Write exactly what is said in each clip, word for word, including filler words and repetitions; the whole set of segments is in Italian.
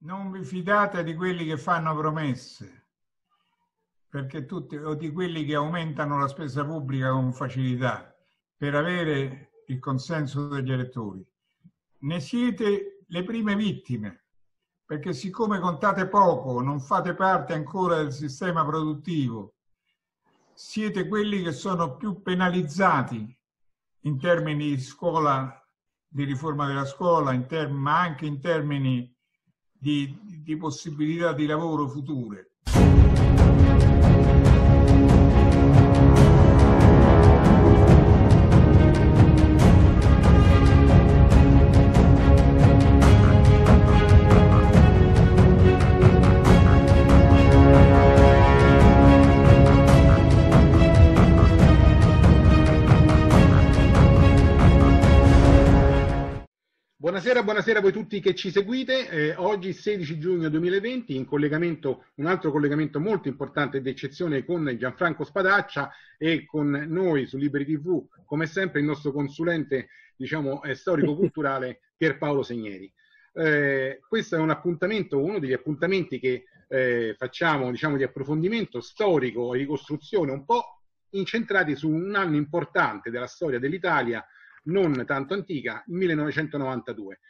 Non vi fidate di quelli che fanno promesse, perché tutti, o di quelli che aumentano la spesa pubblica con facilità per avere il consenso degli elettori. Ne siete le prime vittime, perché siccome contate poco, non fate parte ancora del sistema produttivo, siete quelli che sono più penalizzati in termini di scuola, di riforma della scuola, in ma anche in termini di, di possibilità di lavoro future. Buonasera, buonasera a voi tutti che ci seguite, eh, oggi sedici giugno duemilaventi in collegamento, un altro collegamento molto importante ed eccezione con Gianfranco Spadaccia e con noi su Liberi punto tv come sempre il nostro consulente diciamo, storico-culturale Pier Paolo Segneri. Eh, questo è un appuntamento, uno degli appuntamenti che eh, facciamo diciamo, di approfondimento storico e ricostruzione un po' incentrati su un anno importante della storia dell'Italia, non tanto antica, millenovecentonovantadue.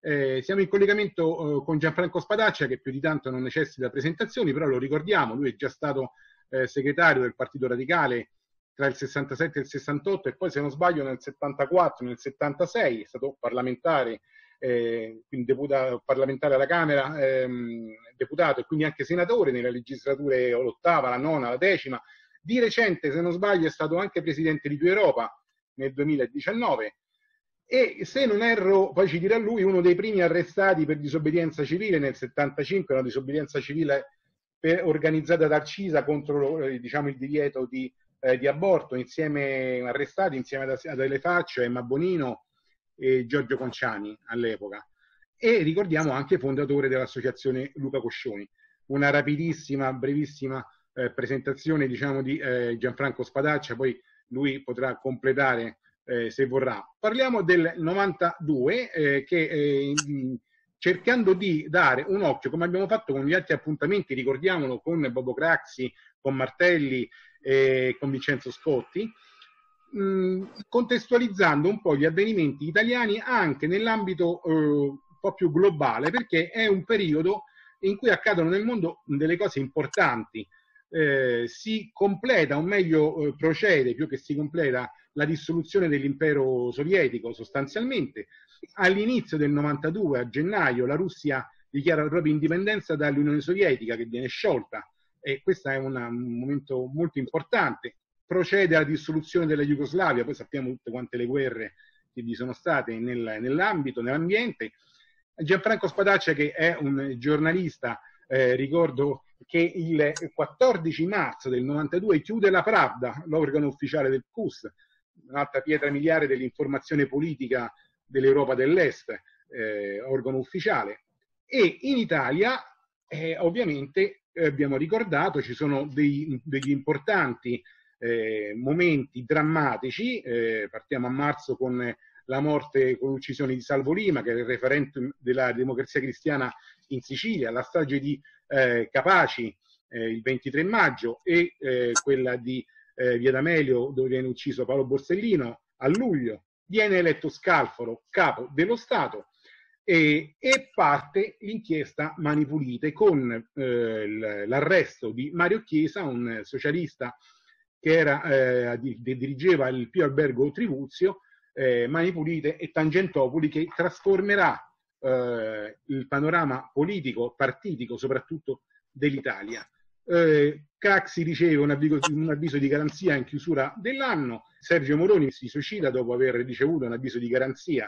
Eh, siamo in collegamento eh, con Gianfranco Spadaccia, che più di tanto non necessita presentazioni, però lo ricordiamo, lui è già stato eh, segretario del Partito Radicale tra il sessantasette e il sessantotto e poi, se non sbaglio, nel settantaquattro, nel settantasei, è stato parlamentare, eh, quindi deputato, parlamentare alla Camera, ehm, deputato e quindi anche senatore nelle legislature l'ottava, la nona, la decima. Di recente, se non sbaglio, è stato anche presidente di Più Europa, nel duemiladiciannove, e se non erro, poi ci dirà lui, uno dei primi arrestati per disobbedienza civile nel settantacinque, una disobbedienza civile per, organizzata da Arcisa contro diciamo, il divieto di, eh, di aborto, insieme arrestati insieme ad Adele Faccio, Emma Bonino e Giorgio Conciani all'epoca, e ricordiamo anche fondatore dell'associazione Luca Coscioni. Una rapidissima, brevissima eh, presentazione diciamo, di eh, Gianfranco Spadaccia, poi lui potrà completare eh, se vorrà. Parliamo del novantadue, eh, che eh, cercando di dare un occhio, come abbiamo fatto con gli altri appuntamenti, ricordiamolo, con Bobo Craxi, con Martelli e eh, con Vincenzo Scotti, mh, contestualizzando un po' gli avvenimenti italiani anche nell'ambito eh, un po' più globale, perché è un periodo in cui accadono nel mondo delle cose importanti. Eh, si completa, o meglio eh, procede, più che si completa, la dissoluzione dell'impero sovietico sostanzialmente. All'inizio del novantadue, a gennaio, la Russia dichiara la propria indipendenza dall'Unione Sovietica, che viene sciolta, e questo è una, un momento molto importante. Procede alla dissoluzione della Jugoslavia, poi sappiamo tutte quante le guerre che vi sono state nel, nell'ambito, nell'ambiente. Gianfranco Spadaccia, che è un giornalista, eh, ricordo che il quattordici marzo del novantadue chiude la Pravda, l'organo ufficiale del C U S, un'altra pietra miliare dell'informazione politica dell'Europa dell'Est, eh, organo ufficiale. E in Italia, eh, ovviamente, eh, abbiamo ricordato, ci sono dei, degli importanti eh, momenti drammatici, eh, partiamo a marzo con la morte, con l'uccisione di Salvo Lima, che era il referente della Democrazia Cristiana in Sicilia, la strage di eh, Capaci eh, il ventitré maggio e eh, quella di eh, Via D'Amelio, dove viene ucciso Paolo Borsellino a luglio. Viene eletto Scalfaro capo dello Stato e, e parte l'inchiesta Mani Pulite con eh, l'arresto di Mario Chiesa, un socialista che era, eh, dirigeva il Pio Albergo Trivulzio, Eh, Mani Pulite e Tangentopoli, che trasformerà eh, il panorama politico, partitico soprattutto dell'Italia. Eh, Craxi riceve un avviso, un avviso di garanzia in chiusura dell'anno, Sergio Moroni si suicida dopo aver ricevuto un avviso di garanzia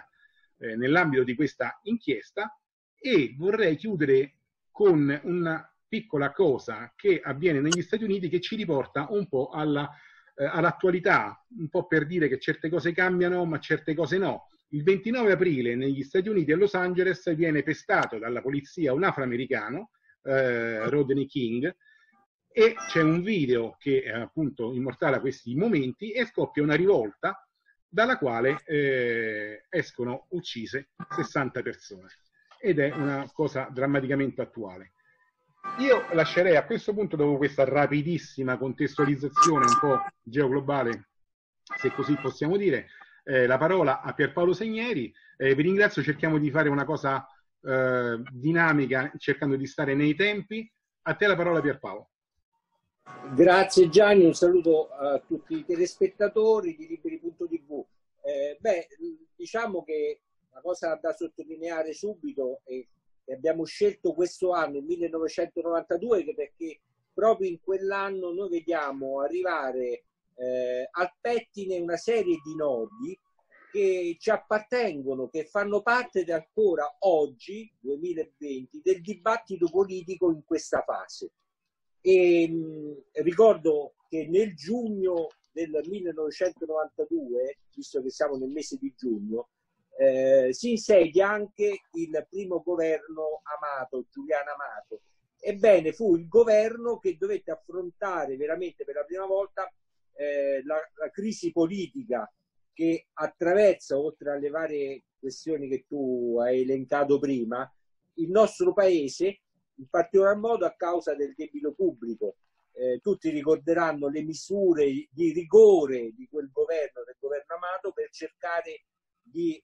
eh, nell'ambito di questa inchiesta. E vorrei chiudere con una piccola cosa che avviene negli Stati Uniti, che ci riporta un po' alla all'attualità, un po' per dire che certe cose cambiano ma certe cose no. Il ventinove aprile negli Stati Uniti a Los Angeles viene pestato dalla polizia un afroamericano, eh, Rodney King, e c'è un video che eh, appunto immortala questi momenti e scoppia una rivolta dalla quale eh, escono uccise sessanta persone. ed è una cosa drammaticamente attuale. Io lascerei a questo punto, dopo questa rapidissima contestualizzazione un po' geoglobale, se così possiamo dire, eh, la parola a Pier Paolo Segneri. Eh, vi ringrazio, cerchiamo di fare una cosa eh, dinamica, cercando di stare nei tempi. A te la parola, Pier Paolo. Grazie Gianni, un saluto a tutti i telespettatori di Liberi punto tv. Eh, beh, diciamo che la cosa da sottolineare subito è che abbiamo scelto questo anno, il millenovecentonovantadue, perché proprio in quell'anno noi vediamo arrivare eh, al pettine una serie di nodi che ci appartengono, che fanno parte di ancora oggi, duemilaventi, del dibattito politico in questa fase. E, mh, ricordo che nel giugno del millenovecentonovantadue, visto che siamo nel mese di giugno, eh, si insedia anche il primo governo Amato, Giuliano Amato. Ebbene, fu il governo che dovette affrontare veramente per la prima volta eh, la, la crisi politica che attraversa, oltre alle varie questioni che tu hai elencato prima, il nostro paese, in particolar modo a causa del debito pubblico. Eh, tutti ricorderanno le misure di rigore di quel governo, del governo Amato, per cercare di eh,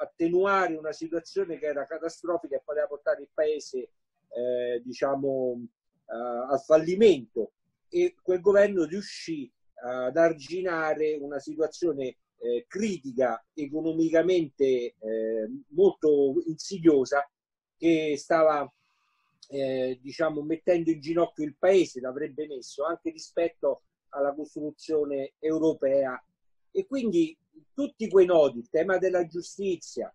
attenuare una situazione che era catastrofica e poteva portare il paese eh, diciamo, eh, al fallimento, e quel governo riuscì eh, ad arginare una situazione eh, critica economicamente eh, molto insidiosa, che stava Eh, diciamo mettendo in ginocchio il paese, l'avrebbe messo anche rispetto alla costruzione europea. E quindi tutti quei nodi, il tema della giustizia,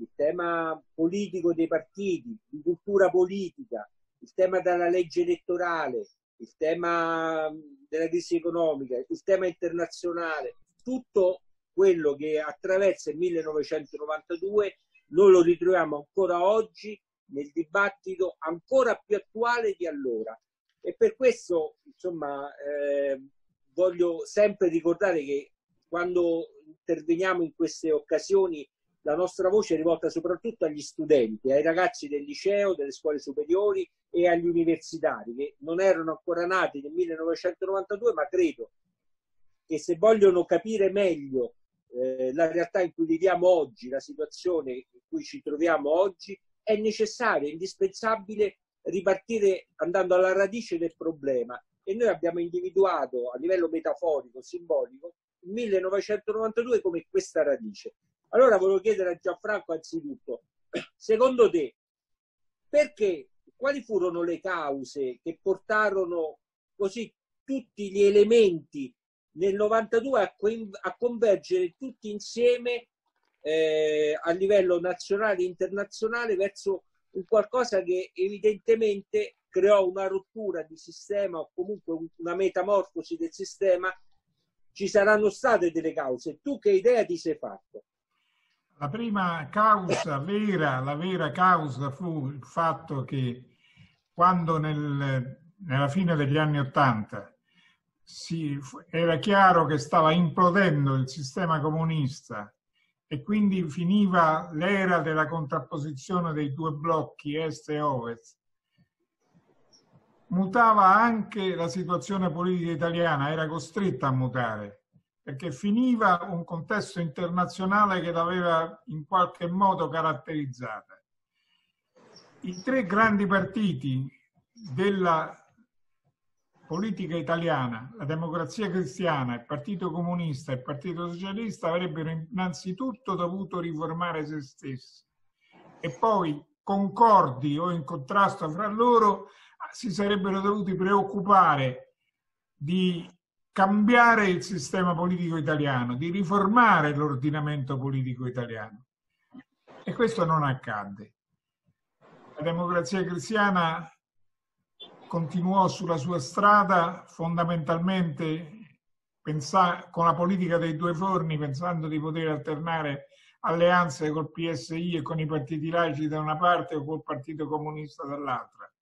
il tema politico dei partiti, di cultura politica, il tema della legge elettorale, il tema della crisi economica, il tema internazionale, tutto quello che attraversa il millenovecentonovantadue noi lo ritroviamo ancora oggi nel dibattito ancora più attuale di allora. E per questo, insomma, eh, voglio sempre ricordare che quando interveniamo in queste occasioni la nostra voce è rivolta soprattutto agli studenti, ai ragazzi del liceo, delle scuole superiori e agli universitari, che non erano ancora nati nel millenovecentonovantadue, ma credo che se vogliono capire meglio eh, la realtà in cui viviamo oggi, la situazione in cui ci troviamo oggi, è necessario, è indispensabile ripartire andando alla radice del problema. E noi abbiamo individuato a livello metaforico, simbolico, il millenovecentonovantadue come questa radice. Allora volevo chiedere a Gianfranco anzitutto, secondo te, perché, quali furono le cause che portarono così tutti gli elementi nel novantadue a, a convergere tutti insieme Eh, a livello nazionale e internazionale verso un qualcosa che evidentemente creò una rottura di sistema, o comunque una metamorfosi del sistema? Ci saranno state delle cause, tu che idea ti sei fatto? La prima causa vera, la vera causa fu il fatto che quando nel, nella fine degli anni Ottanta era chiaro che stava implodendo il sistema comunista, e quindi finiva l'era della contrapposizione dei due blocchi est e ovest, mutava anche la situazione politica italiana, era costretta a mutare, perché finiva un contesto internazionale che l'aveva in qualche modo caratterizzata. I tre grandi partiti della politica italiana, la Democrazia Cristiana, il Partito Comunista e il Partito Socialista, avrebbero innanzitutto dovuto riformare se stessi e poi, concordi o in contrasto fra loro, si sarebbero dovuti preoccupare di cambiare il sistema politico italiano, di riformare l'ordinamento politico italiano. E questo non accadde. La Democrazia Cristiana continuò sulla sua strada, fondamentalmente con la politica dei due forni, pensando di poter alternare alleanze col P S I e con i partiti laici da una parte o col Partito Comunista dall'altra.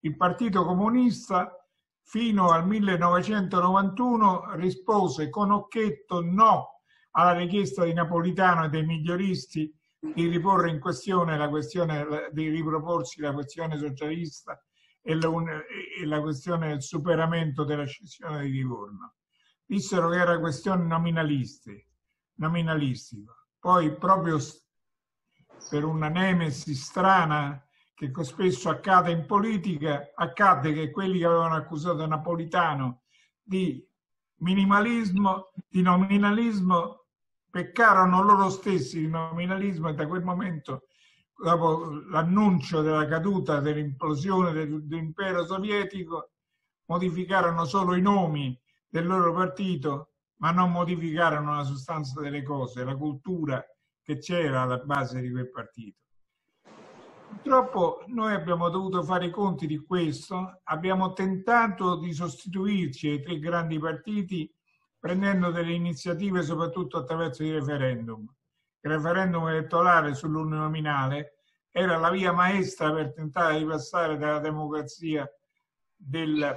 Il Partito Comunista fino al millenovecentonovantuno rispose con Occhetto no alla richiesta di Napolitano e dei miglioristi di riporre in questione la questione, di riproporsi la questione socialista e la, e la questione del superamento della scissione di Livorno. Dissero che era questione nominalistica. Poi, proprio per una nemesi strana che spesso accade in politica, accade che quelli che avevano accusato Napolitano di minimalismo, di nominalismo, peccarono loro stessi di nominalismo, e da quel momento, dopo l'annuncio della caduta, dell'implosione dell'impero sovietico, modificarono solo i nomi del loro partito, ma non modificarono la sostanza delle cose, la cultura che c'era alla base di quel partito. Purtroppo noi abbiamo dovuto fare i conti di questo, abbiamo tentato di sostituirci ai tre grandi partiti prendendo delle iniziative soprattutto attraverso i referendum. Il referendum elettorale sull'uninominale era la via maestra per tentare di passare dalla democrazia del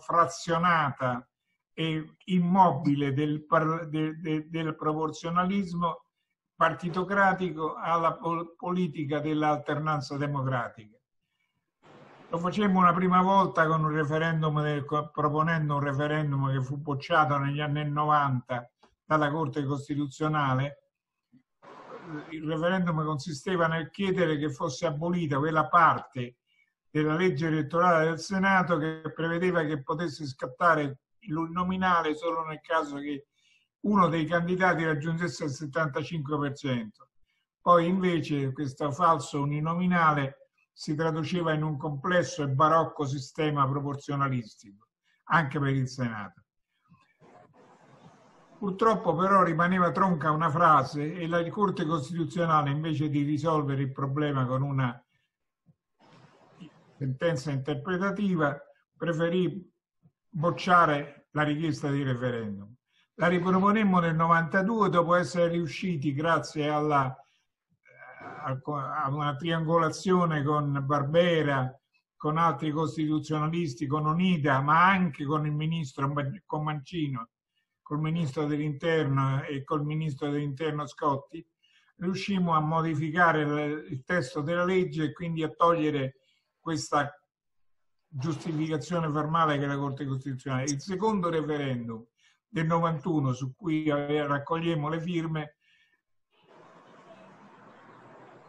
frazionata e immobile del, del, del, del proporzionalismo partitocratico alla pol politica dell'alternanza democratica. Lo facemmo una prima volta con un referendum del, proponendo un referendum che fu bocciato negli anni novanta dalla Corte Costituzionale. Il referendum consisteva nel chiedere che fosse abolita quella parte della legge elettorale del Senato che prevedeva che potesse scattare l'uninominale solo nel caso che uno dei candidati raggiungesse il settantacinque per cento. Poi invece questo falso uninominale si traduceva in un complesso e barocco sistema proporzionalistico, anche per il Senato. Purtroppo però rimaneva tronca una frase e la Corte Costituzionale, invece di risolvere il problema con una sentenza interpretativa, preferì bocciare la richiesta di referendum. La riproponemmo nel novantadue dopo essere riusciti, grazie alla, a una triangolazione con Barbera, con altri costituzionalisti, con Onida, ma anche con il ministro con Mancino, col ministro dell'interno e col ministro dell'interno Scotti, riuscimmo a modificare il testo della legge e quindi a togliere questa giustificazione formale che la Corte Costituzionale. Il secondo referendum del novantuno, su cui raccogliemmo le firme,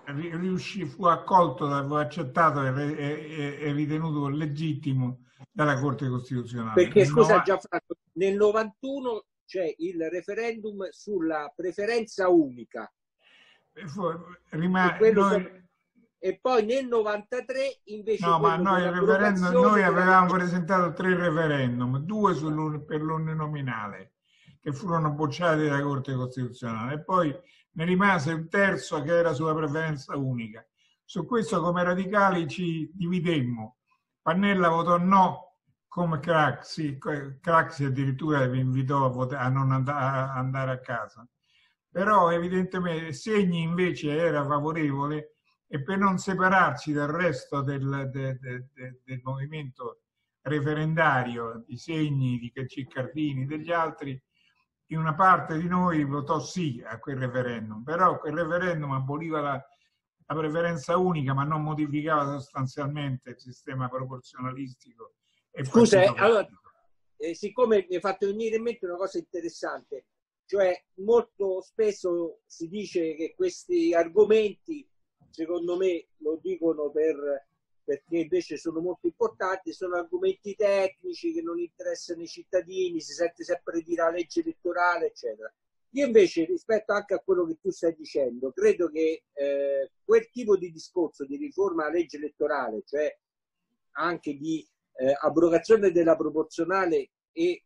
riuscì, fu accolto, fu accettato e, e, e ritenuto legittimo dalla Corte Costituzionale. Perché, scusa Gianfranco, nel novantuno c'è il referendum sulla preferenza unica. Fu, rimane, e, noi, per... e poi nel novantatré invece... No, ma noi, il referendum, noi avevamo presentato tre referendum, due sul, per l'uninominale, che furono bocciati dalla Corte Costituzionale, e poi ne rimase un terzo che era sulla preferenza unica. Su questo come radicali ci dividemmo. Pannella votò no come Craxi, Craxi addirittura vi invitò a, votare, a non and a andare a casa. Però evidentemente Segni invece era favorevole, e per non separarci dal resto del, del, del, del movimento referendario, di Segni, di Ciccardini, degli altri, in una parte di noi votò sì a quel referendum, però quel referendum aboliva la, la preferenza unica, ma non modificava sostanzialmente il sistema proporzionalistico. E scusa, allora, eh, siccome mi è fatto venire in mente una cosa interessante, cioè molto spesso si dice che questi argomenti, secondo me lo dicono per, perché invece sono molto importanti, sono argomenti tecnici che non interessano i cittadini, si sente sempre dire la legge elettorale, eccetera. Io invece, rispetto anche a quello che tu stai dicendo, credo che eh, quel tipo di discorso di riforma alla legge elettorale, cioè anche di eh, abrogazione della proporzionale e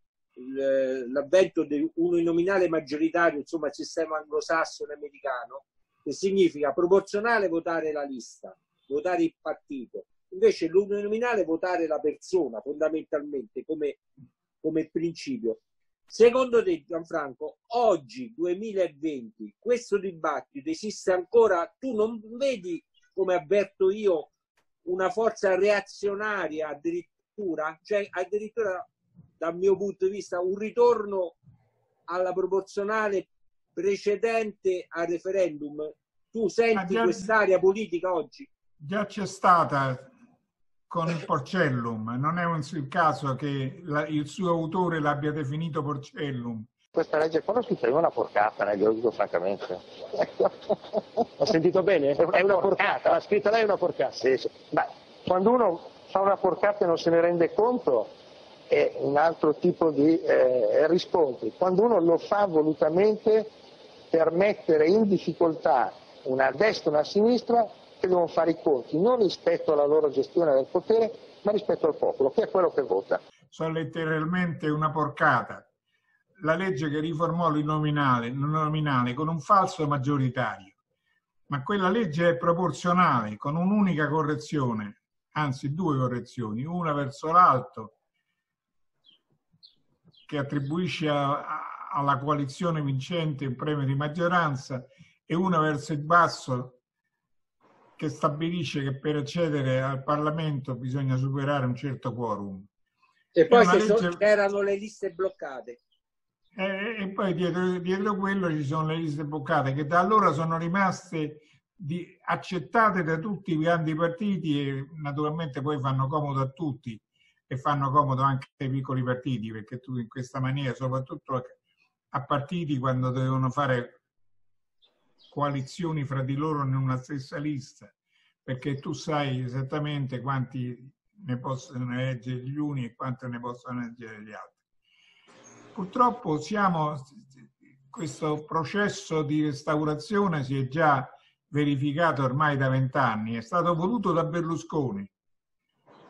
l'avvento di un nominale maggioritario, insomma il sistema anglosassone americano, che significa proporzionale votare la lista, votare il partito, invece l'uninominale votare la persona fondamentalmente come, come principio. Secondo te Gianfranco, oggi duemilaventi, questo dibattito esiste ancora? Tu non vedi, come avverto io, una forza reazionaria addirittura, cioè addirittura dal mio punto di vista un ritorno alla proporzionale precedente al referendum? Tu senti quest'area politica oggi? Già c'è stata con il Porcellum, non è un, il caso che la, il suo autore l'abbia definito Porcellum. Questa legge qua non scriveva una porcata, ne glielo dico francamente. Ho sentito bene? È una, è una porcata, l'ha scritta lei, è una porcata. Sì, sì. Beh, quando uno fa una porcata e non se ne rende conto è un altro tipo di eh, riscontri. Quando uno lo fa volutamente per mettere in difficoltà una destra e una sinistra che devono fare i conti, non rispetto alla loro gestione del potere, ma rispetto al popolo, che è quello che vota. Sono letteralmente una porcata. La legge che riformò il nominale, il nominale con un falso maggioritario, ma quella legge è proporzionale con un'unica correzione, anzi due correzioni, una verso l'alto che attribuisce a, a, alla coalizione vincente un premio di maggioranza e una verso il basso che stabilisce che per accedere al Parlamento bisogna superare un certo quorum. E poi c'erano legge... le liste bloccate. E, e poi dietro, dietro quello ci sono le liste bloccate che da allora sono rimaste di, accettate da tutti i grandi partiti e naturalmente poi fanno comodo a tutti e fanno comodo anche ai piccoli partiti, perché tu in questa maniera, soprattutto a partiti quando devono fare coalizioni fra di loro in una stessa lista, perché tu sai esattamente quanti ne possono eleggere gli uni e quanti ne possono eleggere gli altri. Purtroppo siamo, questo processo di restaurazione si è già verificato ormai da vent'anni, è stato voluto da Berlusconi.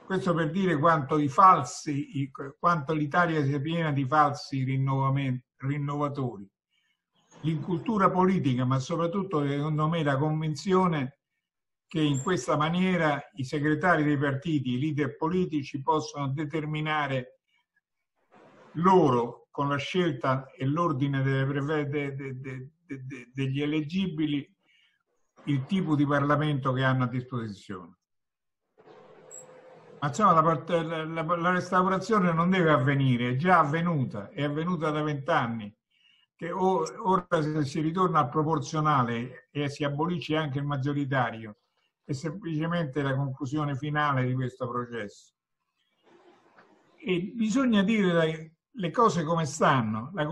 Questo per dire quanto i falsi, quanto l'Italia sia piena di falsi rinnovatori. L'incultura politica, ma soprattutto secondo me la convinzione che in questa maniera i segretari dei partiti, i leader politici possono determinare loro, con la scelta e l'ordine delle, de, de, de, de, degli eleggibili, il tipo di Parlamento che hanno a disposizione. Ma insomma, la, la, la restaurazione non deve avvenire, è già avvenuta, è avvenuta da vent'anni. Che ora se si ritorna al proporzionale e si abolisce anche il maggioritario, è semplicemente la conclusione finale di questo processo. E bisogna dire le cose come stanno. La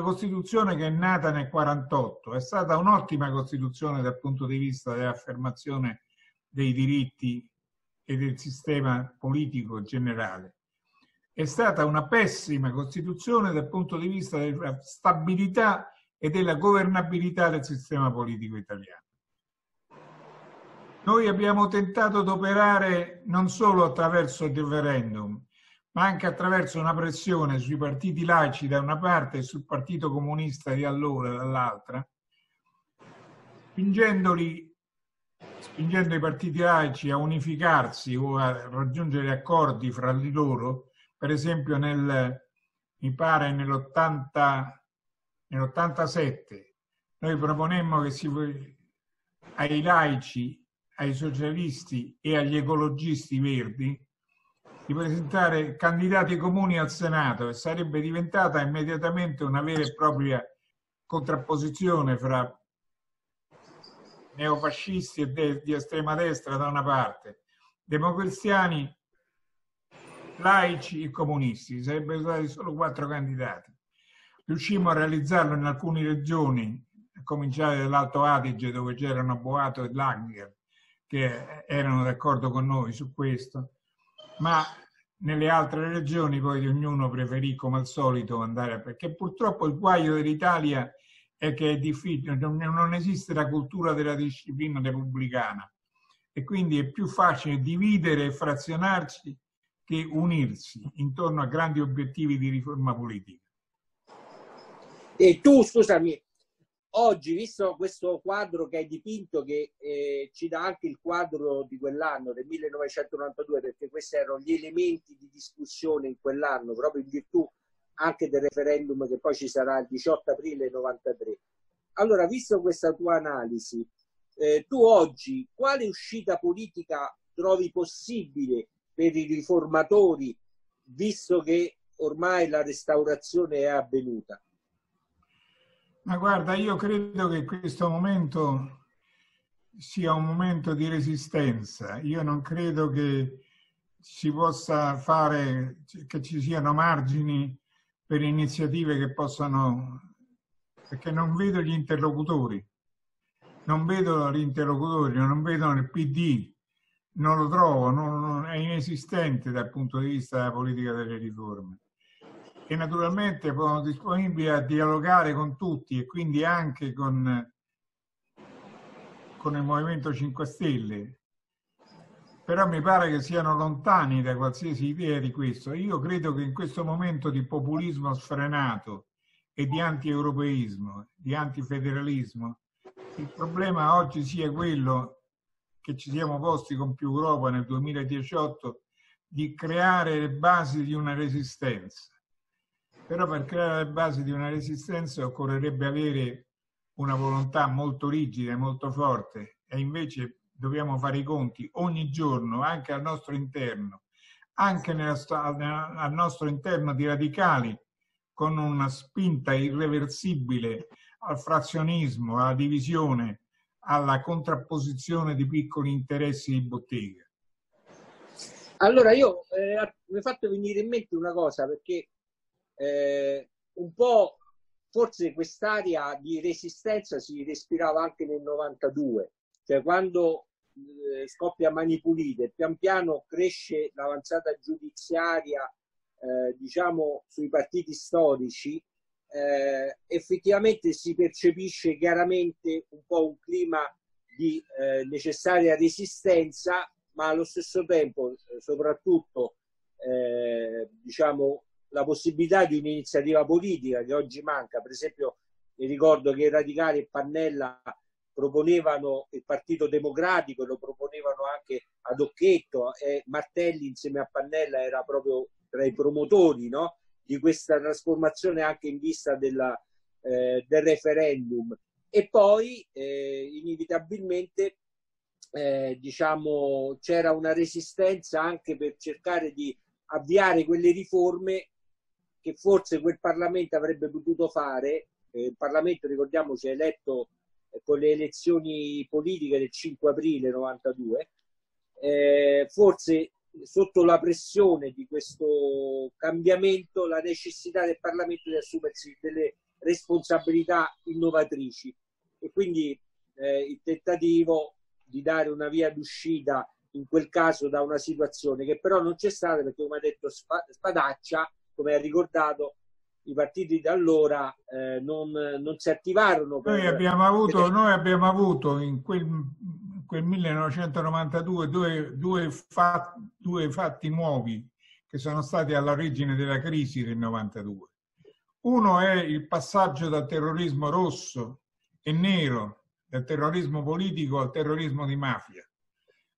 Costituzione che è nata nel quarantotto è stata un'ottima Costituzione dal punto di vista dell'affermazione dei diritti e del sistema politico generale. È stata una pessima Costituzione dal punto di vista della stabilità e della governabilità del sistema politico italiano. Noi abbiamo tentato di operare non solo attraverso il referendum, ma anche attraverso una pressione sui partiti laici da una parte e sul Partito Comunista di allora dall'altra, spingendoli spingendo i partiti laici a unificarsi o a raggiungere accordi fra di loro, per esempio nel, mi pare nell'ottantasette noi proponemmo che si, ai laici, ai socialisti e agli ecologisti verdi di presentare candidati comuni al Senato e sarebbe diventata immediatamente una vera e propria contrapposizione fra neofascisti e de, di estrema destra da una parte, democristiani, laici e comunisti. Sarebbero stati solo quattro candidati. Riuscimmo a realizzarlo in alcune regioni, a cominciare dall'Alto Adige dove c'erano Boato e Langer che erano d'accordo con noi su questo, ma nelle altre regioni poi ognuno preferì come al solito andare, perché purtroppo il guaio dell'Italia è che è difficile, non esiste la cultura della disciplina repubblicana e quindi è più facile dividere e frazionarci che unirsi intorno a grandi obiettivi di riforma politica. E tu, scusami, oggi, visto questo quadro che hai dipinto, che eh, ci dà anche il quadro di quell'anno, del millenovecentonovantadue, perché questi erano gli elementi di discussione in quell'anno, proprio in virtù anche del referendum che poi ci sarà il diciotto aprile novantatré. Allora, visto questa tua analisi, eh, tu oggi quale uscita politica trovi possibile per i riformatori, visto che ormai la restaurazione è avvenuta? Ma guarda, io credo che in questo momento sia un momento di resistenza. Io non credo che si possa fare, che ci siano margini per iniziative che possano, perché non vedo gli interlocutori, non vedo gli interlocutori, non vedo il P D, non lo trovo, non, non, è inesistente dal punto di vista della politica delle riforme. E naturalmente sono disponibili a dialogare con tutti e quindi anche con, con il Movimento cinque Stelle, però mi pare che siano lontani da qualsiasi idea di questo. Io credo che in questo momento di populismo sfrenato e di anti-europeismo, di antifederalismo, il problema oggi sia quello che ci siamo posti con Più Europa nel duemiladiciotto, di creare le basi di una resistenza. Però per creare le basi di una resistenza occorrerebbe avere una volontà molto rigida e molto forte, e invece dobbiamo fare i conti ogni giorno, anche al nostro interno, anche nella, al nostro interno di radicali, con una spinta irreversibile al frazionismo, alla divisione, alla contrapposizione di piccoli interessi di bottega. Allora io eh, mi è fatto venire in mente una cosa, perché eh, un po' forse quest'aria di resistenza si respirava anche nel novantadue. Cioè quando eh, scoppia Mani Pulite, pian piano cresce l'avanzata giudiziaria eh, diciamo sui partiti storici, eh, effettivamente si percepisce chiaramente un po' un clima di eh, necessaria resistenza, ma allo stesso tempo soprattutto eh, diciamo la possibilità di un'iniziativa politica che oggi manca. Per esempio mi ricordo che i radicali e Pannella proponevano il Partito Democratico, lo proponevano anche ad Occhetto, e Martelli insieme a Pannella era proprio tra i promotori, no? Di questa trasformazione anche in vista della, eh, del referendum. E poi eh, inevitabilmente eh, diciamo c'era una resistenza anche per cercare di avviare quelle riforme che forse quel Parlamento avrebbe potuto fare. Eh, il Parlamento, ricordiamoci, è eletto con le elezioni politiche del cinque aprile novantadue, eh, forse sotto la pressione di questo cambiamento, la necessità del Parlamento di assumersi delle responsabilità innovatrici, e quindi eh, il tentativo di dare una via d'uscita in quel caso da una situazione che però non c'è stata, perché come ha detto Spadaccia, come ha ricordato, i partiti da allora eh, non, non si attivarono. Per... Noi, abbiamo avuto, noi abbiamo avuto in quel, in quel millenovecentonovantadue due, due, fat, due fatti nuovi che sono stati all'origine della crisi del novantadue. Uno è il passaggio dal terrorismo rosso e nero, dal terrorismo politico al terrorismo di mafia,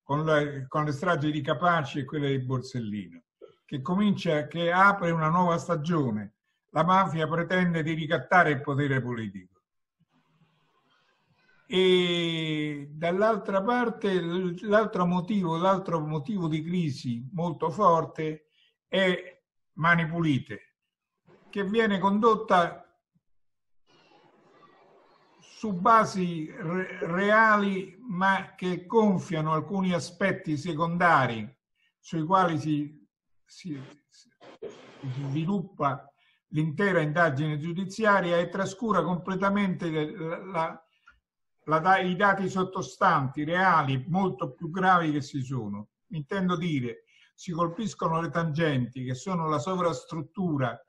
con, la, con le stragi di Capaci e quelle di Borsellino, che comincia, che apre una nuova stagione. La mafia pretende di ricattare il potere politico. E dall'altra parte, l'altro motivo, l'altro motivo di crisi molto forte è Mani Pulite, che viene condotta su basi re- reali, ma che gonfiano alcuni aspetti secondari sui quali si, si, si sviluppa l'intera indagine giudiziaria, e trascura completamente la, la, la, i dati sottostanti, reali, molto più gravi che si sono. Intendo dire, si colpiscono le tangenti, che sono la sovrastruttura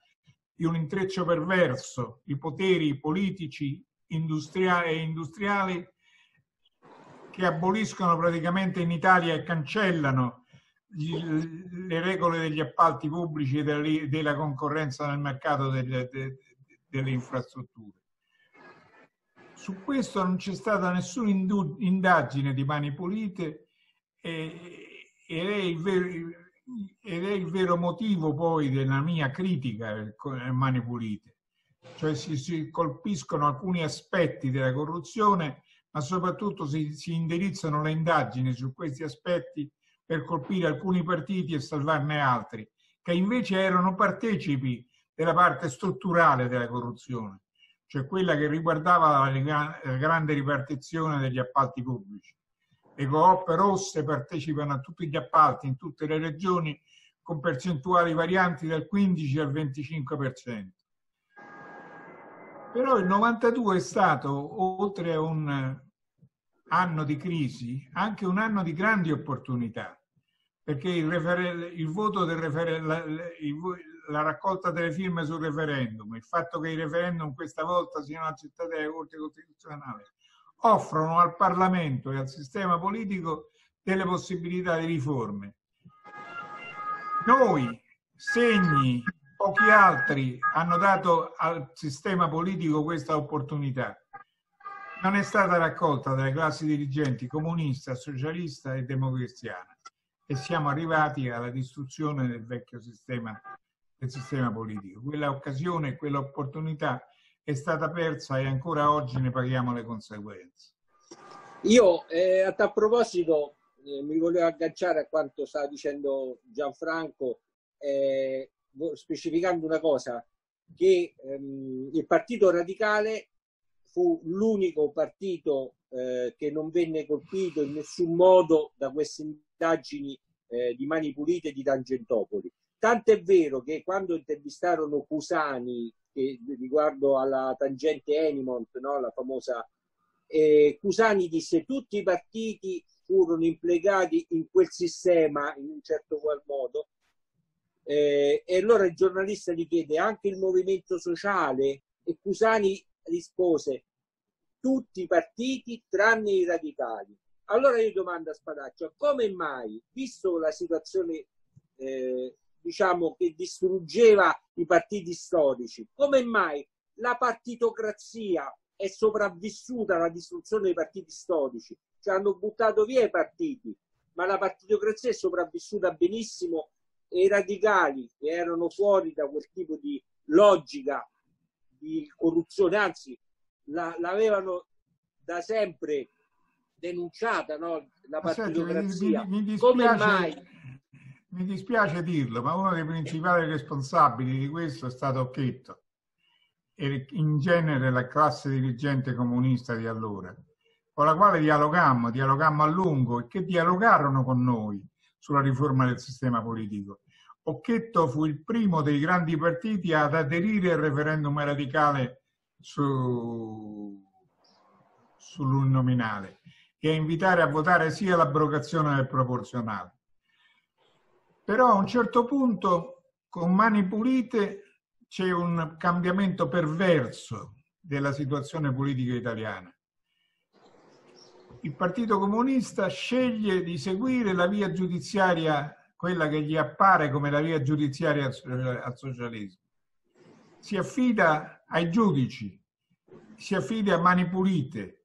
di un intreccio perverso, i poteri politici industriali e industriali che aboliscono praticamente in Italia e cancellano le regole degli appalti pubblici e della concorrenza nel mercato delle, delle infrastrutture. Su questo non c'è stata nessuna indagine di Mani Pulite, e, ed, è il vero, ed è il vero motivo poi della mia critica a Mani Pulite. Cioè si, si colpiscono alcuni aspetti della corruzione, ma soprattutto si, si indirizzano le indagini su questi aspetti per colpire alcuni partiti e salvarne altri, che invece erano partecipi della parte strutturale della corruzione, cioè quella che riguardava la grande ripartizione degli appalti pubblici. Le coop rosse partecipano a tutti gli appalti in tutte le regioni con percentuali varianti dal quindici al venticinque per cento. Però il novantadue è stato, oltre a un anno di crisi, anche un anno di grandi opportunità, perché il, il voto del referendum, la raccolta delle firme sul referendum, il fatto che i referendum questa volta siano accettati dalla Corte Costituzionale, offrono al Parlamento e al sistema politico delle possibilità di riforme. Noi, Segni, pochi altri hanno dato al sistema politico questa opportunità. Non è stata raccolta dalle classi dirigenti comunista, socialista e democristiana e siamo arrivati alla distruzione del vecchio sistema del sistema politico. Quella occasione, quella opportunità è stata persa e ancora oggi ne paghiamo le conseguenze. Io eh, a tal proposito eh, mi volevo agganciare a quanto stava dicendo Gianfranco, eh, specificando una cosa, che ehm, il Partito Radicale fu l'unico partito eh, che non venne colpito in nessun modo da queste indagini eh, di Mani Pulite e di Tangentopoli. Tant'è vero che quando intervistarono Cusani che, riguardo alla tangente Enimont, no, la famosa, eh, Cusani disse: tutti i partiti furono impiegati in quel sistema in un certo qual modo, eh, e allora il giornalista gli chiede anche il movimento sociale e Cusani rispose: tutti i partiti tranne i radicali. Allora io domando a Spadaccia: come mai, visto la situazione eh, diciamo che distruggeva i partiti storici, come mai la partitocrazia è sopravvissuta alla distruzione dei partiti storici? Cioè hanno buttato via i partiti, ma la partitocrazia è sopravvissuta benissimo e i radicali, che erano fuori da quel tipo di logica di corruzione, anzi l'avevano da sempre denunciata, no? La partitocrazia. Mi, mi, mi come mai? Mi dispiace dirlo, ma uno dei principali responsabili di questo è stato Occhetto e in genere la classe dirigente comunista di allora, con la quale dialogammo, dialogammo a lungo e che dialogarono con noi sulla riforma del sistema politico. Occhetto fu il primo dei grandi partiti ad aderire al referendum radicale su, sull'uninominale e a invitare a votare sia l'abrogazione del proporzionale. Però a un certo punto con Mani Pulite c'è un cambiamento perverso della situazione politica italiana. Il Partito Comunista sceglie di seguire la via giudiziaria, quella che gli appare come la via giudiziaria al socialismo. Si affida ai giudici, si affida a Mani Pulite,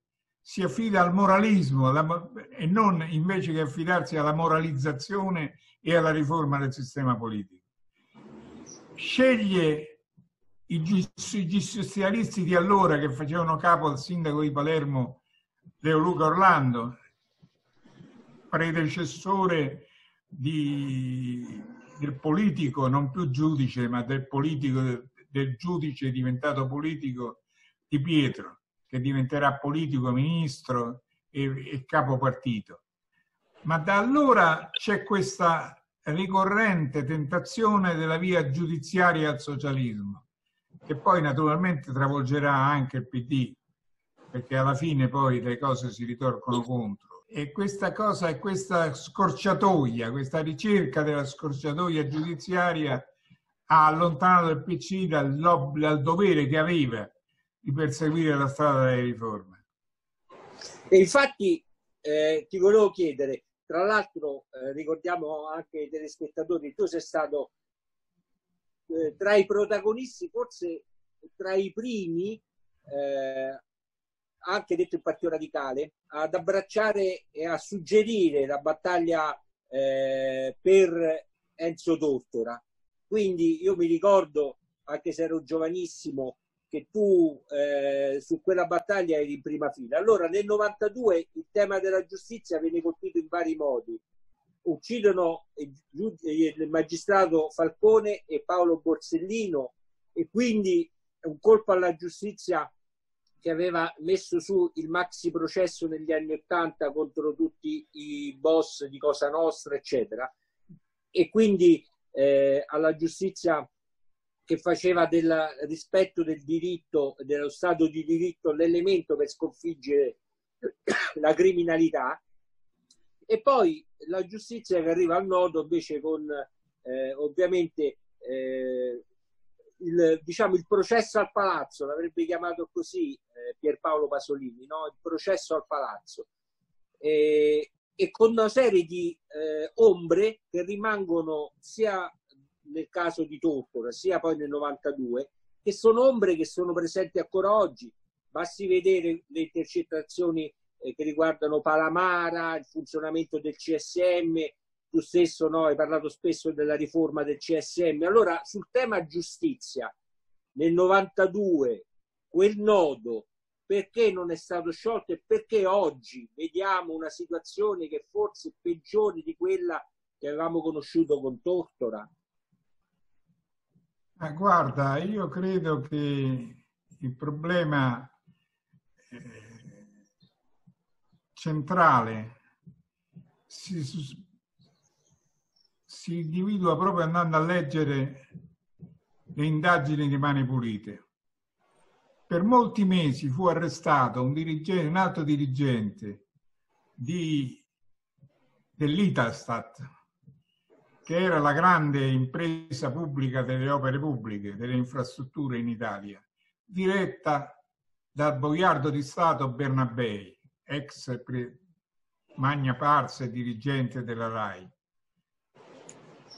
si affida al moralismo alla, e non invece che affidarsi alla moralizzazione e alla riforma del sistema politico. Sceglie i giustizialisti di allora che facevano capo al sindaco di Palermo Leo Luca Orlando, predecessore Di, del politico, non più giudice, ma del politico, del giudice diventato politico Di Pietro, che diventerà politico, ministro e, e capo partito. Ma da allora c'è questa ricorrente tentazione della via giudiziaria al socialismo, che poi naturalmente travolgerà anche il P D, perché alla fine poi le cose si ritorcono contro. E questa cosa è questa scorciatoia, questa ricerca della scorciatoia giudiziaria ha allontanato il P C dal, dal dovere che aveva di perseguire la strada delle riforme. E infatti eh, ti volevo chiedere, tra l'altro eh, ricordiamo anche ai telespettatori, tu sei stato eh, tra i protagonisti, forse tra i primi, eh, anche detto il Partito Radicale, ad abbracciare e a suggerire la battaglia eh, per Enzo Tortora. Quindi io mi ricordo, anche se ero giovanissimo, che tu eh, su quella battaglia eri in prima fila. Allora nel novantadue il tema della giustizia venne colpito in vari modi. Uccidono il, il magistrato Falcone e Paolo Borsellino e quindi un colpo alla giustizia che aveva messo su il maxi processo negli anni Ottanta contro tutti i boss di Cosa Nostra, eccetera. E quindi eh, alla giustizia che faceva del rispetto del diritto, dello Stato di diritto, l'elemento per sconfiggere la criminalità, e poi la giustizia che arriva al nodo invece con eh, ovviamente eh, il, diciamo, il processo al palazzo, l'avrebbe chiamato così eh, Pier Paolo Pasolini, no? Il processo al palazzo, e, e con una serie di eh, ombre che rimangono sia nel caso di Tortora sia poi nel novantadue, che sono ombre che sono presenti ancora oggi. Basti vedere le intercettazioni che riguardano Palamara, il funzionamento del C S M, tu stesso, no, hai parlato spesso della riforma del C S M. Allora, sul tema giustizia, nel novantadue, quel nodo, perché non è stato sciolto e perché oggi vediamo una situazione che forse è peggiore di quella che avevamo conosciuto con Tortora? Ma guarda, io credo che il problema eh, centrale si, si individua proprio andando a leggere le indagini di Mani Pulite. Per molti mesi fu arrestato un, dirigente, un alto dirigente di, dell'Italstat, che era la grande impresa pubblica delle opere pubbliche, delle infrastrutture in Italia, diretta dal boiardo di Stato Bernabei, ex magna pars e dirigente della RAI,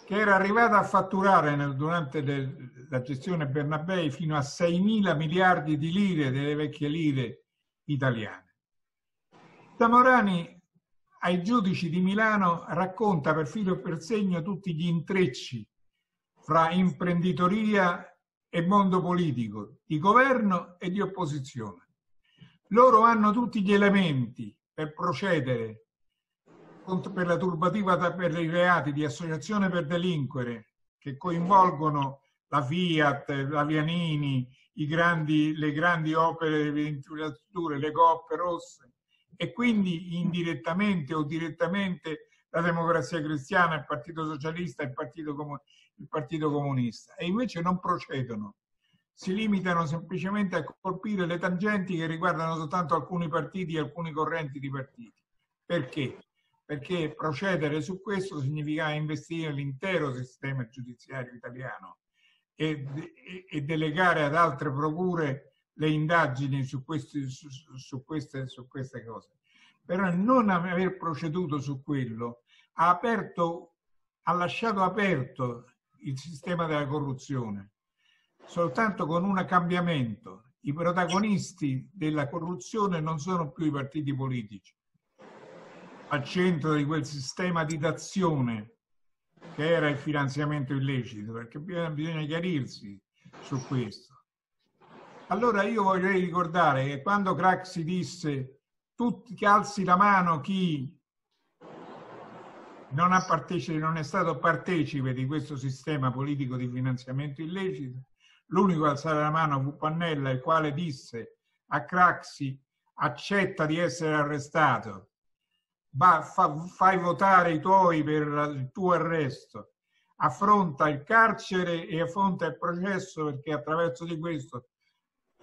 che era arrivata a fatturare nel, durante le, la gestione Bernabei fino a seimila miliardi di lire, delle vecchie lire italiane. Tamorani ai giudici di Milano racconta per filo e per segno tutti gli intrecci fra imprenditoria e mondo politico, di governo e di opposizione. Loro hanno tutti gli elementi per procedere contro, per la turbativa, per i reati di associazione per delinquere che coinvolgono la Fiat, la Vianini, i grandi, le grandi opere, le infrastrutture, le coppe rosse, e quindi indirettamente o direttamente la Democrazia Cristiana, il Partito Socialista, il Partito Comunista. Il Partito Comunista, e invece non procedono, si limitano semplicemente a colpire le tangenti che riguardano soltanto alcuni partiti e alcune correnti di partiti. Perché? Perché procedere su questo significa investire l'intero sistema giudiziario italiano e, e, e delegare ad altre procure le indagini su, questi, su, su, queste, su queste cose. Però non aver proceduto su quello ha aperto, ha lasciato aperto il sistema della corruzione. Soltanto con un cambiamento: i protagonisti della corruzione non sono più i partiti politici al centro di quel sistema di dazione che era il finanziamento illecito, perché bisogna chiarirsi su questo. Allora io vorrei ricordare che quando Craxi disse tutti calzi la mano chi Non, ha partecipe, non è stato partecipe di questo sistema politico di finanziamento illecito, l'unico a alzare la mano fu Pannella, il quale disse a Craxi: accetta di essere arrestato, va, fa, fai votare i tuoi per il tuo arresto, affronta il carcere e affronta il processo, perché attraverso di questo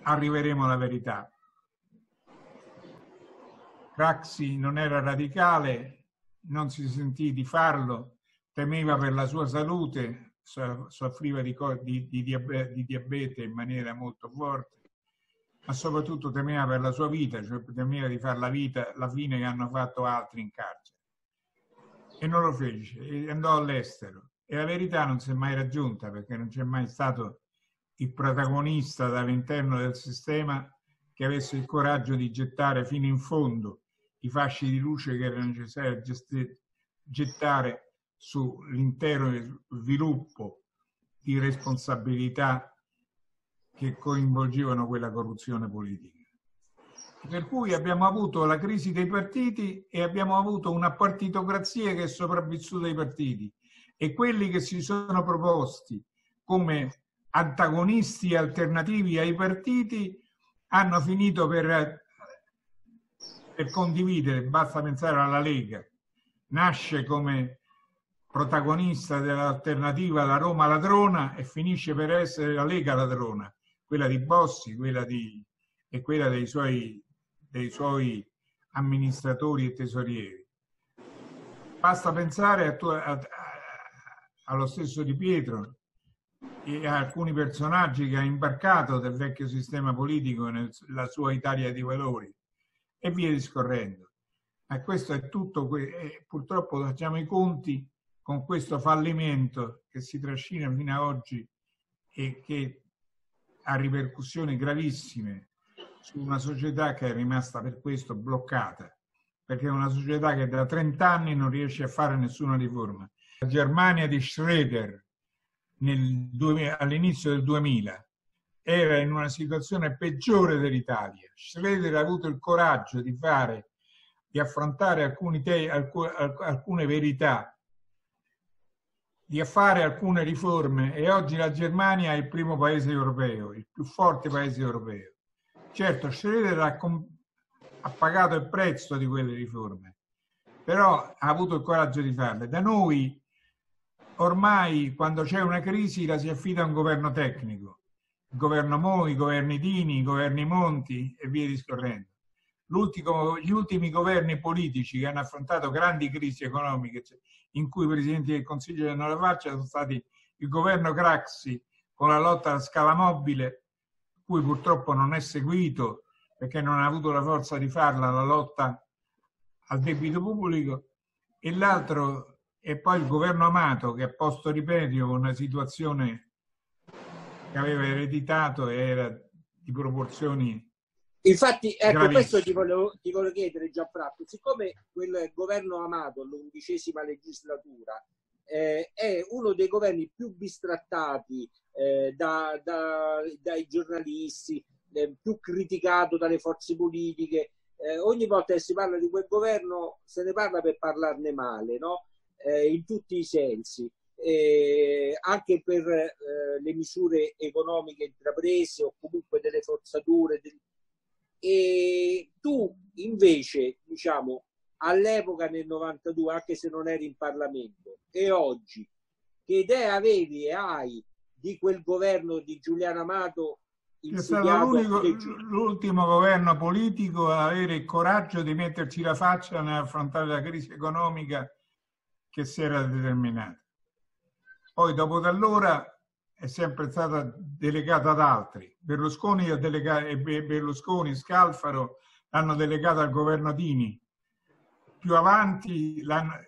arriveremo alla verità. Craxi non era radicale, non si sentì di farlo, temeva per la sua salute, soffriva di, di, di, diabete, di diabete in maniera molto forte, ma soprattutto temeva per la sua vita, cioè temeva di fare la, vita, la fine che hanno fatto altri in carcere. E non lo fece, e andò all'estero. E la verità non si è mai raggiunta, perché non c'è mai stato il protagonista dall'interno del sistema che avesse il coraggio di gettare fino in fondo i fasci di luce che era necessario gettare sull'intero sviluppo di responsabilità che coinvolgevano quella corruzione politica. Per cui abbiamo avuto la crisi dei partiti e abbiamo avuto una partitocrazia che è sopravvissuta ai partiti, e quelli che si sono proposti come antagonisti alternativi ai partiti hanno finito per, per condividere. Basta pensare alla Lega, nasce come protagonista dell'alternativa alla Roma ladrona e finisce per essere la Lega ladrona, quella di Bossi, quella di, e quella dei suoi, dei suoi amministratori e tesorieri. Basta pensare a, a, a, allo stesso Di Pietro e a alcuni personaggi che ha imbarcato del vecchio sistema politico nella sua Italia di valori e via discorrendo. Ma questo è tutto, e purtroppo facciamo i conti con questo fallimento che si trascina fino ad oggi e che ha ripercussioni gravissime su una società che è rimasta per questo bloccata, perché è una società che da trent'anni non riesce a fare nessuna riforma. La Germania di Schröder all'inizio del duemila era in una situazione peggiore dell'Italia. Schröder ha avuto il coraggio di fare, di affrontare alcuni te, alcune, alcune verità, di fare alcune riforme, e oggi la Germania è il primo paese europeo, il più forte paese europeo. Certo, Schröder ha, ha pagato il prezzo di quelle riforme, però ha avuto il coraggio di farle. Da noi ormai quando c'è una crisi la si affida a un governo tecnico, il governo Monti, i governi Dini, i governi Monti e via discorrendo. L'ultimo, gli ultimi governi politici che hanno affrontato grandi crisi economiche, in cui i presidenti del Consiglio hanno la faccia, sono stati il governo Craxi con la lotta alla scala mobile, cui purtroppo non è seguito perché non ha avuto la forza di farla, la lotta al debito pubblico, e l'altro è poi il governo Amato che ha posto rimedio con una situazione che aveva ereditato e era di proporzioni. Infatti, ecco, questo ti volevo, ti volevo chiedere, Gianfranco, siccome quel governo Amato, l'undicesima legislatura, eh, è uno dei governi più bistrattati eh, da, da, dai giornalisti, eh, più criticato dalle forze politiche, eh, ogni volta che si parla di quel governo se ne parla per parlarne male, no? Eh, in tutti i sensi, eh, anche per eh, le misure economiche intraprese o comunque delle forzature, del... E tu invece, diciamo, all'epoca nel novantadue, anche se non eri in Parlamento, e oggi, che idea avevi e hai di quel governo di Giuliano Amato? È stato l'ultimo governo politico ad avere il coraggio di metterci la faccia nell'affrontare la crisi economica che si era determinata. Poi dopo da allora è sempre stata delegata ad altri. Berlusconi e Berlusconi, Scalfaro l'hanno delegata al governo Dini. Più avanti la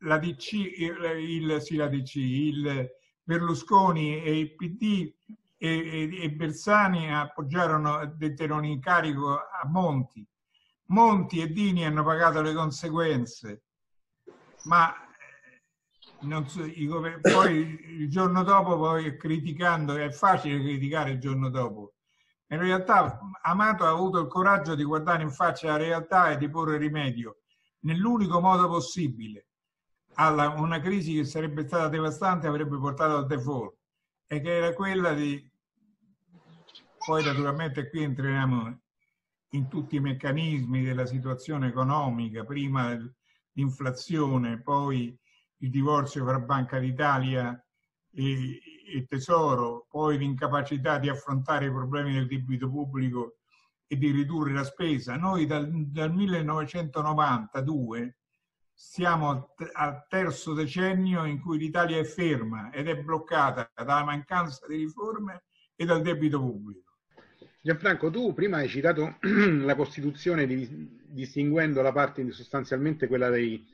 D C, il, il, sì, la D C, il Berlusconi e il P D e, e, e Bersani appoggiarono, dettero un incarico a Monti. Monti e Dini hanno pagato le conseguenze, ma non so, poi il giorno dopo, poi criticando, è facile criticare il giorno dopo. In realtà Amato ha avuto il coraggio di guardare in faccia la realtà e di porre rimedio nell'unico modo possibile alla una crisi che sarebbe stata devastante, avrebbe portato al default, e che era quella di, poi naturalmente qui entriamo in tutti i meccanismi della situazione economica, prima l'inflazione, poi il divorzio fra Banca d'Italia e, e Tesoro, poi l'incapacità di affrontare i problemi del debito pubblico e di ridurre la spesa. Noi dal, dal millenovecentonovantadue siamo al terzo decennio in cui l'Italia è ferma ed è bloccata dalla mancanza di riforme e dal debito pubblico. Gianfranco, tu prima hai citato la Costituzione distinguendo la parte sostanzialmente quella dei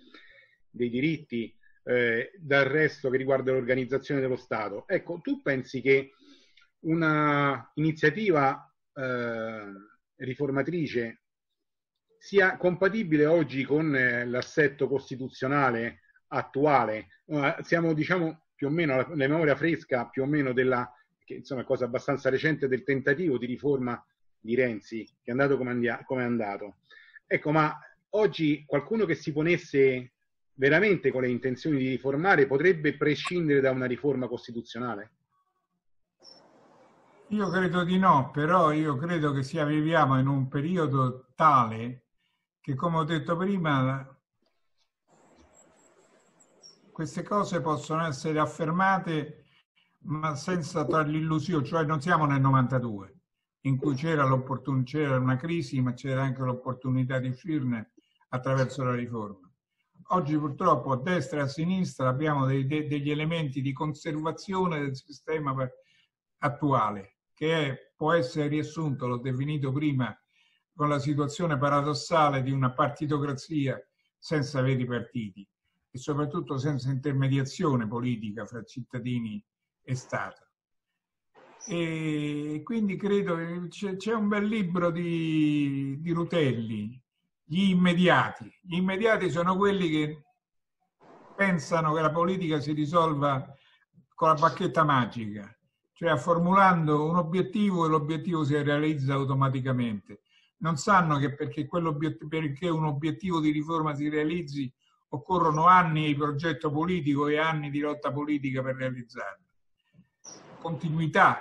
dei diritti eh, dal resto che riguarda l'organizzazione dello Stato. Ecco, tu pensi che una iniziativa eh, riformatrice sia compatibile oggi con eh, l'assetto costituzionale attuale? Eh, siamo, diciamo, più o meno alla memoria fresca, più o meno della, che, insomma, cosa abbastanza recente del tentativo di riforma di Renzi, che è andato come, andia, come è andato. Ecco, ma oggi qualcuno che si ponesse veramente con le intenzioni di riformare potrebbe prescindere da una riforma costituzionale? Io credo di no, però io credo che sia, viviamo in un periodo tale che, come ho detto prima, queste cose possono essere affermate ma senza l'illusione, cioè non siamo nel novantadue in cui c'era una crisi ma c'era anche l'opportunità di uscirne attraverso la riforma. Oggi purtroppo a destra e a sinistra abbiamo dei, de, degli elementi di conservazione del sistema attuale che è, può essere riassunto, l'ho definito prima, con la situazione paradossale di una partitocrazia senza veri partiti e soprattutto senza intermediazione politica fra cittadini e Stato. E quindi credo che c'è un bel libro di, di Rutelli, Gli immediati. Gli immediati sono quelli che pensano che la politica si risolva con la bacchetta magica, cioè formulando un obiettivo e l'obiettivo si realizza automaticamente. Non sanno che perché, perché un obiettivo di riforma si realizzi occorrono anni di progetto politico e anni di lotta politica per realizzarlo. Continuità,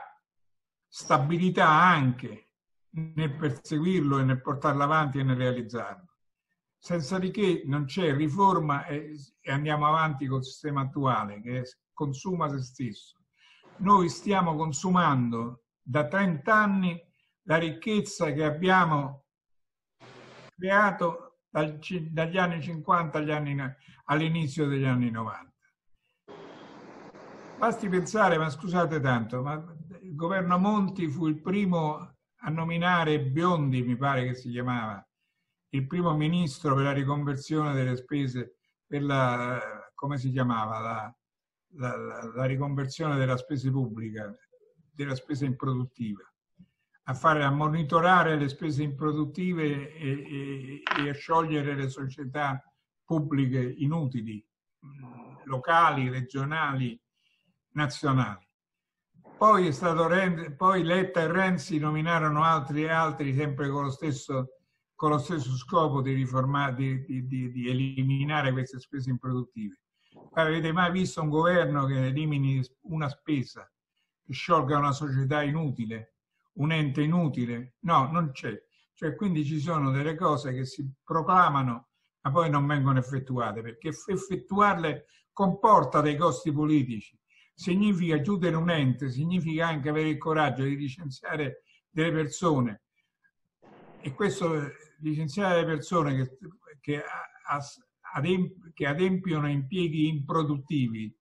stabilità anche nel perseguirlo e nel portarlo avanti e nel realizzarlo. Senza di che non c'è riforma e andiamo avanti col sistema attuale che consuma se stesso. Noi stiamo consumando da trenta anni la ricchezza che abbiamo creato dagli anni cinquanta agli anni, all'inizio degli anni novanta. Basti pensare, ma scusate tanto, ma il governo Monti fu il primo a nominare Biondi, mi pare che si chiamava, il primo ministro per la riconversione delle spese, per la, come si chiamava, la, la, la, la riconversione della spesa pubblica, della spesa improduttiva. A, fare, a monitorare le spese improduttive e, e, e a sciogliere le società pubbliche inutili, locali, regionali, nazionali. Poi, è stato Renzi, poi Letta e Renzi nominarono altri e altri sempre con lo stesso, con lo stesso scopo di, riforma, di, di, di, di eliminare queste spese improduttive. Ma avete mai visto un governo che elimini una spesa, che sciolga una società inutile? Un ente inutile? No, non c'è. Cioè, quindi ci sono delle cose che si proclamano ma poi non vengono effettuate, perché effettuarle comporta dei costi politici. Significa chiudere un ente, significa anche avere il coraggio di licenziare delle persone, e questo licenziare delle persone che, che, ademp che adempiono impieghi improduttivi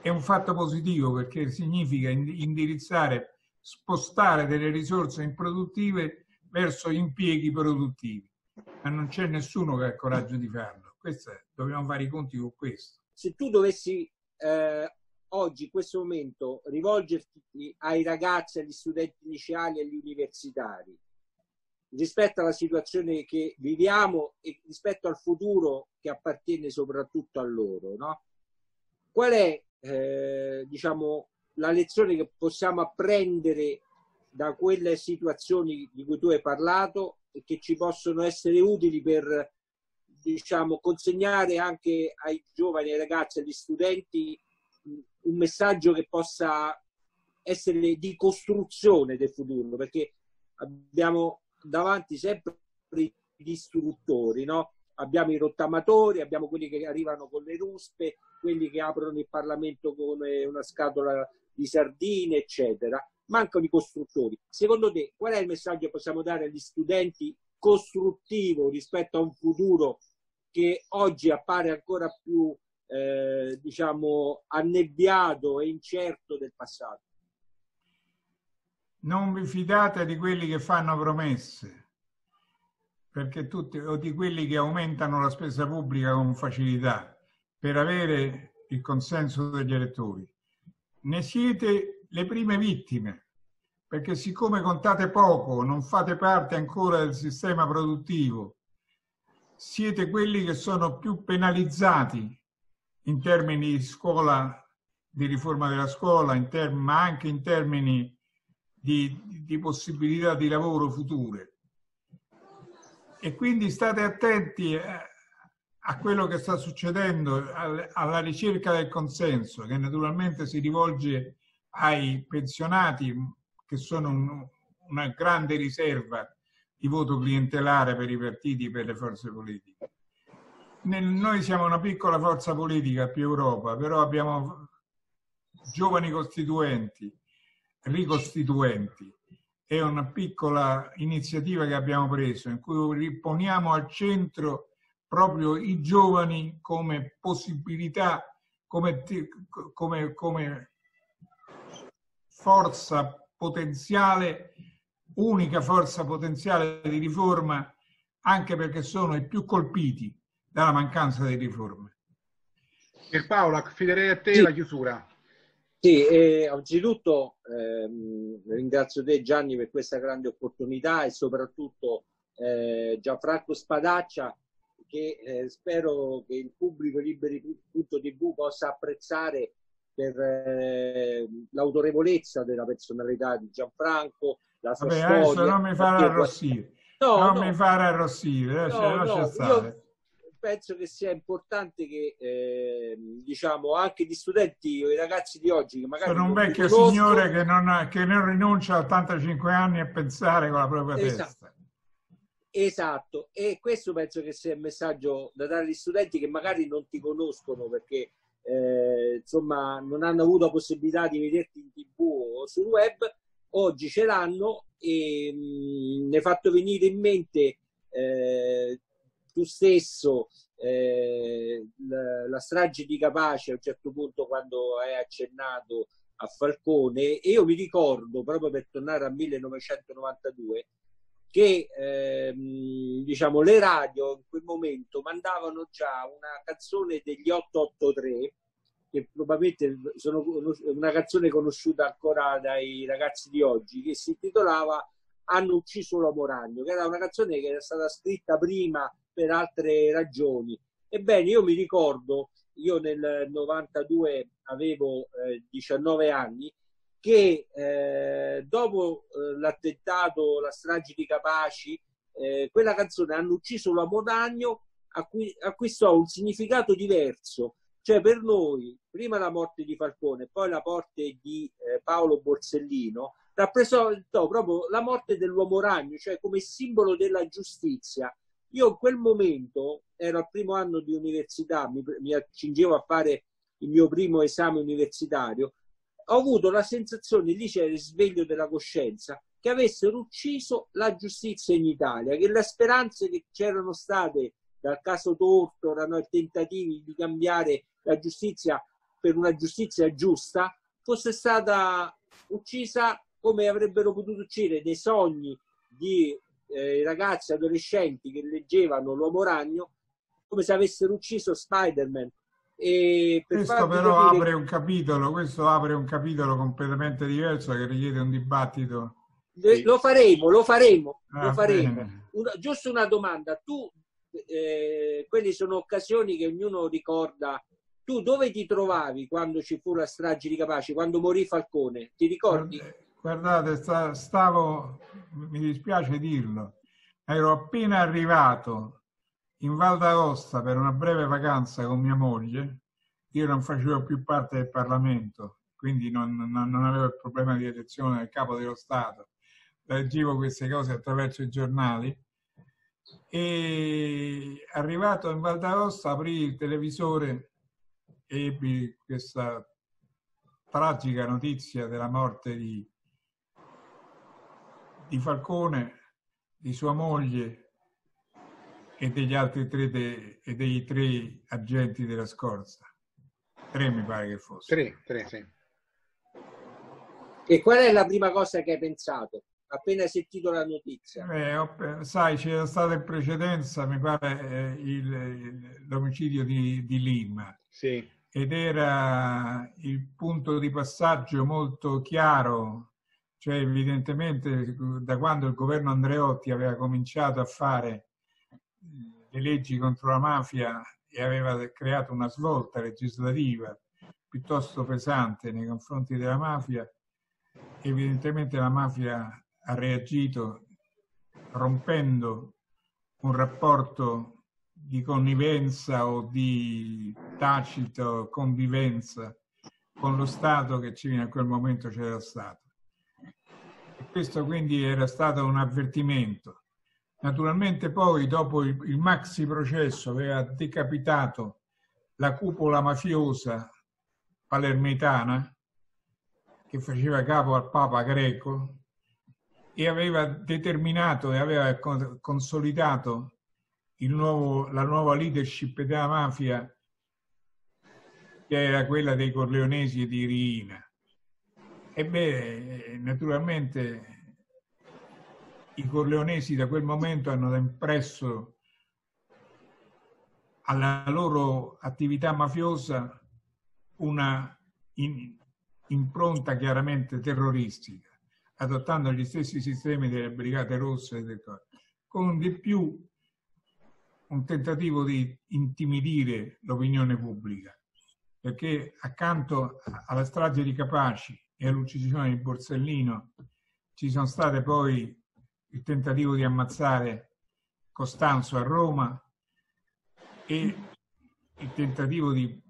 è un fatto positivo, perché significa indirizzare, spostare delle risorse improduttive verso impieghi produttivi, ma non c'è nessuno che ha il coraggio di farlo. Questo è, dobbiamo fare i conti con questo. Se tu dovessi eh, oggi, in questo momento, rivolgerti ai ragazzi, agli studenti liceali e agli universitari rispetto alla situazione che viviamo e rispetto al futuro che appartiene soprattutto a loro, no? Qual è eh, diciamo la lezione che possiamo apprendere da quelle situazioni di cui tu hai parlato e che ci possono essere utili per, diciamo, consegnare anche ai giovani, ai ragazzi, agli studenti un messaggio che possa essere di costruzione del futuro, perché abbiamo davanti sempre i distruttori, no? Abbiamo i rottamatori, abbiamo quelli che arrivano con le ruspe, quelli che aprono il Parlamento con una scatola di sardine, eccetera. Mancano i costruttori. Secondo te, qual è il messaggio che possiamo dare agli studenti costruttivo rispetto a un futuro che oggi appare ancora più eh, diciamo annebbiato e incerto del passato? Non vi fidate di quelli che fanno promesse, perché tutti, o di quelli che aumentano la spesa pubblica con facilità per avere il consenso degli elettori. Ne siete le prime vittime, perché siccome contate poco, non fate parte ancora del sistema produttivo, siete quelli che sono più penalizzati in termini di scuola, di riforma della scuola, in ma anche in termini di, di possibilità di lavoro future. E quindi state attenti a, a quello che sta succedendo, alla ricerca del consenso, che naturalmente si rivolge ai pensionati, che sono un, una grande riserva di voto clientelare per i partiti e per le forze politiche. Nel, noi siamo una piccola forza politica più Europa, però abbiamo giovani costituenti, ricostituenti. È una piccola iniziativa che abbiamo preso in cui riponiamo al centro proprio i giovani come possibilità, come, come, come forza potenziale, unica forza potenziale di riforma, anche perché sono i più colpiti dalla mancanza di riforme. Pier Paolo, affiderei a te sì. la chiusura. Sì, eh, anzitutto ehm, ringrazio te Gianni per questa grande opportunità e soprattutto eh, Gianfranco Spadaccia, che eh, spero che il pubblico Liberi punto tv possa apprezzare per eh, l'autorevolezza della personalità di Gianfranco, la sua Vabbè, storia... Adesso non mi farà arrossire, no, non no. mi farà arrossire, no, lascia stare. Penso che sia importante che eh, diciamo anche gli studenti o i ragazzi di oggi che magari sono un vecchio conosco, signore che non, ha, che non rinuncia a ottantacinque anni a pensare con la propria esatto, testa esatto e questo penso che sia il messaggio da dare agli studenti che magari non ti conoscono perché eh, insomma non hanno avuto possibilità di vederti in tv o sul web. Oggi ce l'hanno e mh, ne è fatto venire in mente eh, tu stesso eh, la, la strage di Capaci a un certo punto quando hai accennato a Falcone, e io mi ricordo proprio per tornare al millenovecentonovantadue che ehm, diciamo le radio in quel momento mandavano già una canzone degli otto otto tre che probabilmente sono una canzone conosciuta ancora dai ragazzi di oggi, che si intitolava Hanno ucciso l'uomo ragno, che era una canzone che era stata scritta prima per altre ragioni. Ebbene, io mi ricordo, io nel novantadue avevo eh, diciannove anni, che eh, dopo eh, l'attentato, la strage di Capaci, eh, quella canzone Hanno ucciso l'uomo ragno acqui acquistò un significato diverso, cioè per noi prima la morte di Falcone, poi la morte di eh, Paolo Borsellino rappresentò proprio la morte dell'uomo ragno, cioè come simbolo della giustizia. Io in quel momento ero al primo anno di università, mi, mi accingevo a fare il mio primo esame universitario, ho avuto la sensazione, lì c'era il risveglio della coscienza, che avessero ucciso la giustizia in Italia, che le speranze che c'erano state dal caso Tortora, no, i tentativi di cambiare la giustizia per una giustizia giusta, fosse stata uccisa come avrebbero potuto uccidere dei sogni di... i ragazzi adolescenti che leggevano l'uomo ragno, come se avessero ucciso Spider-Man. Per questo però capire... apre un capitolo, questo apre un capitolo completamente diverso che richiede un dibattito. Lo faremo, lo faremo, ah, lo faremo. Una, giusto una domanda, tu eh, quelle sono occasioni che ognuno ricorda. Tu dove ti trovavi quando ci fu la strage di Capaci, quando morì Falcone? Ti ricordi? Guarda... Guardate, stavo, mi dispiace dirlo, ero appena arrivato in Val d'Aosta per una breve vacanza con mia moglie. Io non facevo più parte del Parlamento, quindi non, non, non avevo il problema di elezione del Capo dello Stato. Leggevo queste cose attraverso i giornali e arrivato in Val d'Aosta aprii il televisore e ebbi questa tragica notizia della morte di di Falcone, di sua moglie e degli altri tre, de, e dei tre agenti della scorza. Tre mi pare che fosse. Tre, tre, sì. E qual è la prima cosa che hai pensato appena hai sentito la notizia? Beh, sai, c'era stato in precedenza, mi pare, l'omicidio di, di Lima. Sì. Ed era il punto di passaggio molto chiaro. Cioè evidentemente da quando il governo Andreotti aveva cominciato a fare le leggi contro la mafia e aveva creato una svolta legislativa piuttosto pesante nei confronti della mafia, evidentemente la mafia ha reagito rompendo un rapporto di connivenza o di tacito convivenza con lo Stato che in quel momento c'era stato. Questo quindi era stato un avvertimento. Naturalmente poi, dopo il, il maxi processo, aveva decapitato la cupola mafiosa palermitana che faceva capo al Papa greco e aveva determinato e aveva consolidato il nuovo, la nuova leadership della mafia, che era quella dei Corleonesi e di Riina. Ebbene, naturalmente i Corleonesi da quel momento hanno impresso alla loro attività mafiosa una in, impronta chiaramente terroristica, adottando gli stessi sistemi delle Brigate Rosse e del Corpo, con di più un tentativo di intimidire l'opinione pubblica, perché accanto alla strage di Capaci e all'uccisione di Borsellino ci sono state poi il tentativo di ammazzare Costanzo a Roma e il tentativo di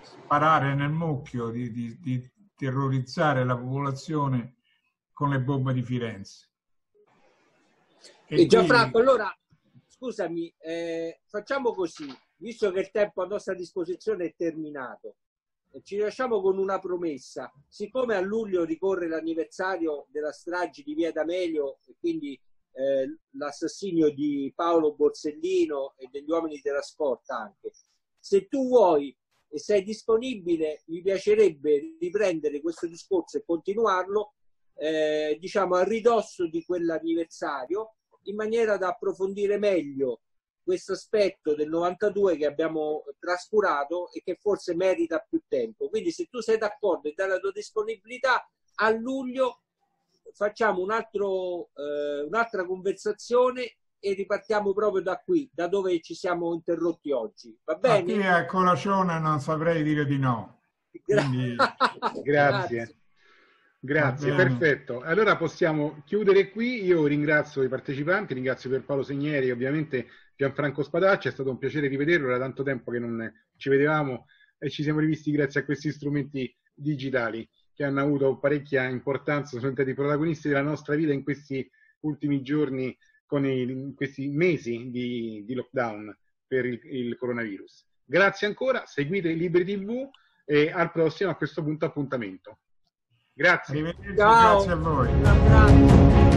sparare nel mucchio, di, di, di terrorizzare la popolazione con le bombe di Firenze. E, e Gianfranco, qui... allora scusami, eh, facciamo così, visto che il tempo a nostra disposizione è terminato, ci lasciamo con una promessa. Siccome a luglio ricorre l'anniversario della strage di Via D'Amelio e quindi eh, l'assassinio di Paolo Borsellino e degli uomini della scorta anche, se tu vuoi e sei disponibile, mi piacerebbe riprendere questo discorso e continuarlo, eh, diciamo a ridosso di quell'anniversario, in maniera da approfondire meglio questo aspetto del novantadue che abbiamo trascurato e che forse merita più tempo. Quindi, se tu sei d'accordo e dai la tua disponibilità, a luglio facciamo un altro, eh, un'altra conversazione e ripartiamo proprio da qui, da dove ci siamo interrotti oggi. Va bene? Qui a colazione non saprei dire di no. Quindi... Grazie. Grazie. Grazie, perfetto. Allora possiamo chiudere qui. Io ringrazio i partecipanti, ringrazio Pier Paolo Segneri, ovviamente Gianfranco Spadaccia, è stato un piacere rivederlo, era tanto tempo che non ci vedevamo e ci siamo rivisti grazie a questi strumenti digitali che hanno avuto parecchia importanza, sono stati protagonisti della nostra vita in questi ultimi giorni, con i, in questi mesi di, di lockdown per il, il coronavirus. Grazie ancora, seguite Liberi T V e al prossimo, a questo punto, appuntamento. Grazie. Ciao. Grazie a voi.